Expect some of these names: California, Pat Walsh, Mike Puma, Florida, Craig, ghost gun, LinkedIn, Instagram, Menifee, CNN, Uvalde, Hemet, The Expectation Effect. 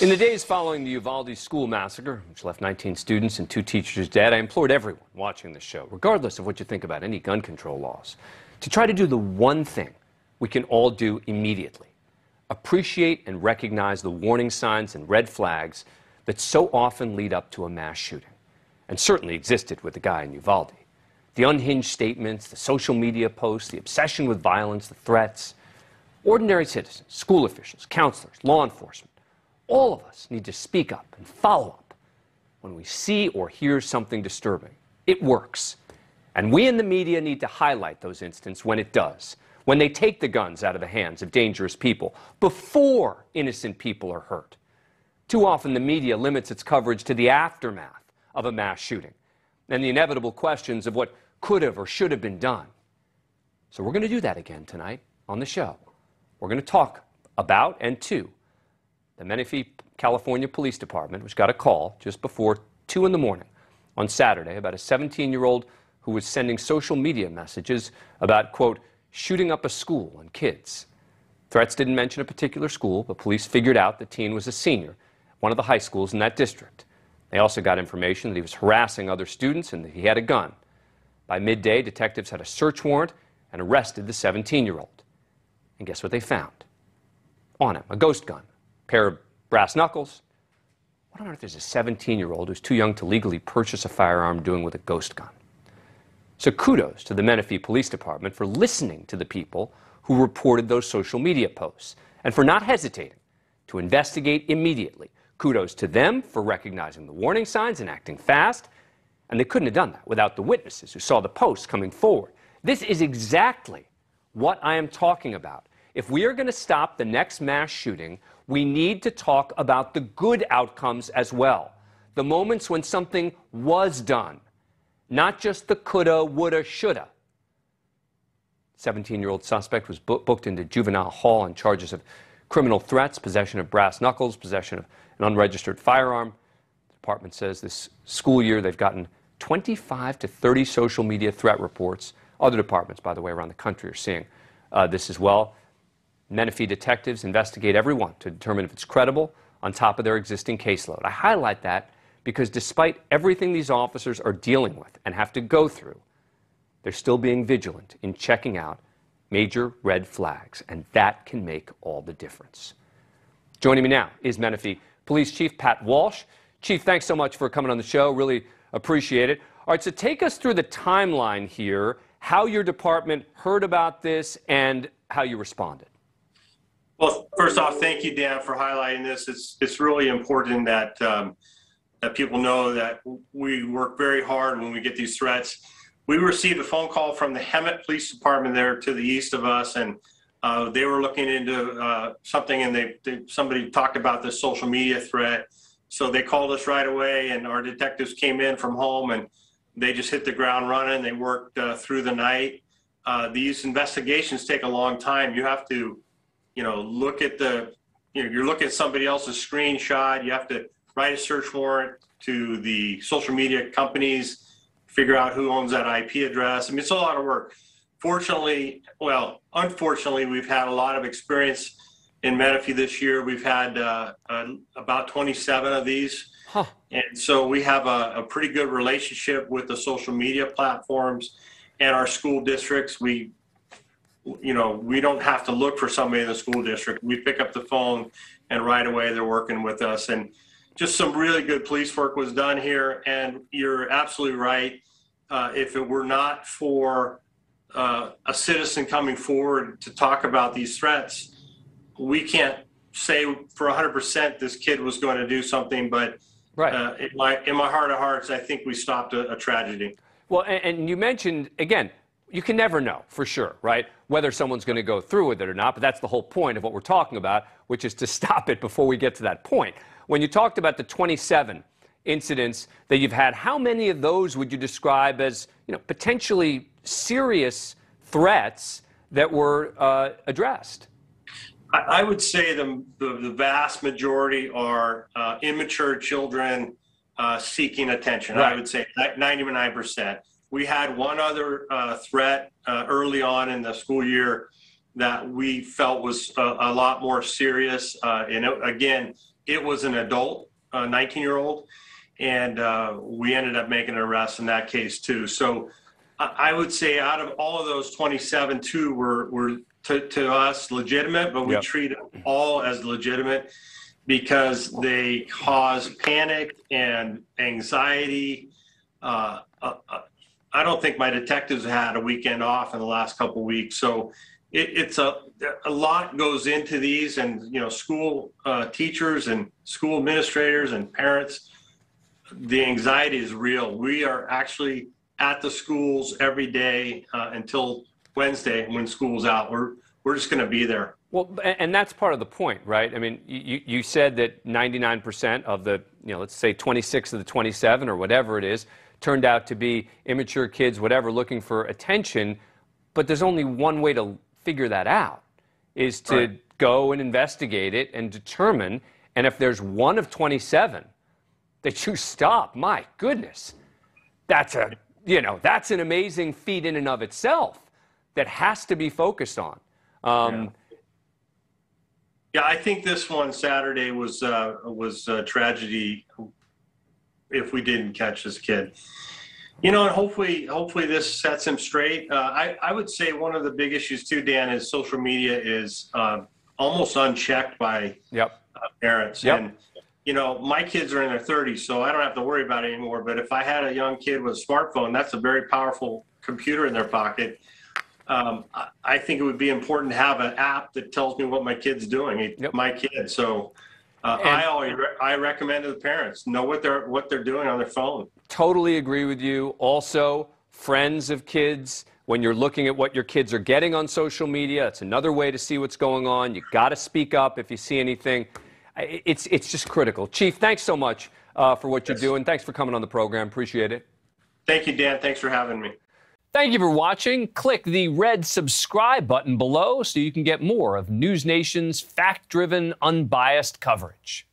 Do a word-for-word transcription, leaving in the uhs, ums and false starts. In the days following the Uvalde school massacre, which left nineteen students and two teachers dead, I implored everyone watching this show, regardless of what you think about any gun control laws, to try to do the one thing we can all do immediately: appreciate and recognize the warning signs and red flags that so often lead up to a mass shooting, and certainly existed with the guy in Uvalde. The unhinged statements, the social media posts, the obsession with violence, the threats. Ordinary citizens, school officials, counselors, law enforcement, all of us need to speak up and follow up when we see or hear something disturbing. It works. And we in the media need to highlight those instances when it does, when they take the guns out of the hands of dangerous people before innocent people are hurt. Too often the media limits its coverage to the aftermath of a mass shooting and the inevitable questions of what could have or should have been done. So we're going to do that again tonight on the show. We're going to talk about and to the Menifee, California Police Department, which got a call just before two in the morning on Saturday about a seventeen-year-old who was sending social media messages about, quote, shooting up a school and kids. Threats didn't mention a particular school, but police figured out the teen was a senior at one of the high schools in that district. They also got information that he was harassing other students and that he had a gun. By midday, detectives had a search warrant and arrested the seventeen-year-old. And guess what they found? On him, a ghost gun, pair of brass knuckles. What on earth is a seventeen-year-old who's too young to legally purchase a firearm doing with a ghost gun? So kudos to the Menifee Police Department for listening to the people who reported those social media posts and for not hesitating to investigate immediately. Kudos to them for recognizing the warning signs and acting fast. And they couldn't have done that without the witnesses who saw the posts coming forward. This is exactly what I am talking about. If we are going to stop the next mass shooting, we need to talk about the good outcomes as well. The moments when something was done. Not just the coulda, woulda, shoulda. seventeen-year-old suspect was bu- booked into juvenile hall on charges of criminal threats, possession of brass knuckles, possession of an unregistered firearm. The department says this school year they've gotten twenty-five to thirty social media threat reports. Other departments, by the way, around the country are seeing uh, this as well. Menifee detectives investigate everyone to determine if it's credible on top of their existing caseload. I highlight that because despite everything these officers are dealing with and have to go through, they're still being vigilant in checking out major red flags, and that can make all the difference. Joining me now is Menifee Police Chief Pat Walsh. Chief, thanks so much for coming on the show. Really appreciate it. All right, so take us through the timeline here, how your department heard about this and how you responded. Well, first off, thank you, Dan, for highlighting this. It's it's really important that um, that people know that we work very hard when we get these threats. We received a phone call from the Hemet Police Department there to the east of us, and uh, they were looking into uh, something, and they, they somebody talked about this social media threat. So they called us right away, and our detectives came in from home, and they just hit the ground running. They worked uh, through the night. Uh, these investigations take a long time. You have to You know, look at the, you know, you're looking at somebody else's screenshot. You have to write a search warrant to the social media companies, figure out who owns that I P address. I mean, it's a lot of work. Fortunately, well, unfortunately, we've had a lot of experience in Menifee this year. We've had uh, uh, about twenty-seven of these. Huh. And so we have a, a pretty good relationship with the social media platforms and our school districts. We You know, we don't have to look for somebody in the school district. We pick up the phone and right away they're working with us. And just some really good police work was done here. And you're absolutely right. Uh, if it were not for uh, a citizen coming forward to talk about these threats, we can't say for one hundred percent this kid was going to do something. But right. uh, in, my, in my heart of hearts, I think we stopped a, a tragedy. Well, and, and you mentioned, again, you can never know for sure, right, whether someone's going to go through with it or not, but that's the whole point of what we're talking about, which is to stop it before we get to that point. When you talked about the twenty-seven incidents that you've had, how many of those would you describe as, you know, potentially serious threats that were uh, addressed? I, I would say the, the, the vast majority are uh, immature children uh, seeking attention. Right. I would say ninety-nine percent. We had one other uh, threat uh, early on in the school year that we felt was a, a lot more serious. Uh, and it, again, It was an adult, a nineteen-year-old, and uh, we ended up making an arrest in that case too. So I would say out of all of those twenty-seven, two were, were to, to us legitimate, but we yep. treat them all as legitimate because they cause panic and anxiety. Uh, uh, I don't think my detectives had a weekend off in the last couple of weeks. So it, it's a, a lot goes into these, and, you know, school uh, teachers and school administrators and parents, the anxiety is real. We are actually at the schools every day uh, until Wednesday when school's out. We're, we're just going to be there. Well, and that's part of the point, right? I mean, you, you said that ninety-nine percent of the, you know, let's say twenty-six of the twenty-seven or whatever it is, turned out to be immature kids, whatever, looking for attention. But there's only one way to figure that out, is to right. go and investigate it and determine. And if there's one of twenty-seven that you stop, my goodness, that's a... you know, that's an amazing feat in and of itself that has to be focused on. Um, yeah. yeah, I think this one Saturday was uh, was a tragedy if we didn't catch this kid. You know, and hopefully, hopefully this sets him straight. Uh, I, I would say one of the big issues too, Dan, is social media is uh, almost unchecked by yep. uh, parents. Yep. And, you know, my kids are in their thirties, so I don't have to worry about it anymore. But if I had a young kid with a smartphone, that's a very powerful computer in their pocket. Um, I think it would be important to have an app that tells me what my kid's doing, yep. my kid. So uh, I always re I recommend to the parents, know what they're what they're doing on their phone. Totally agree with you. Also, friends of kids, when you're looking at what your kids are getting on social media, it's another way to see what's going on. You got to speak up if you see anything. It's, it's just critical. Chief, thanks so much uh, for what you're yes. doing. Thanks for coming on the program. Appreciate it. Thank you, Dan. Thanks for having me. Thank you for watching. Click the red subscribe button below so you can get more of News Nation's fact-driven, unbiased coverage.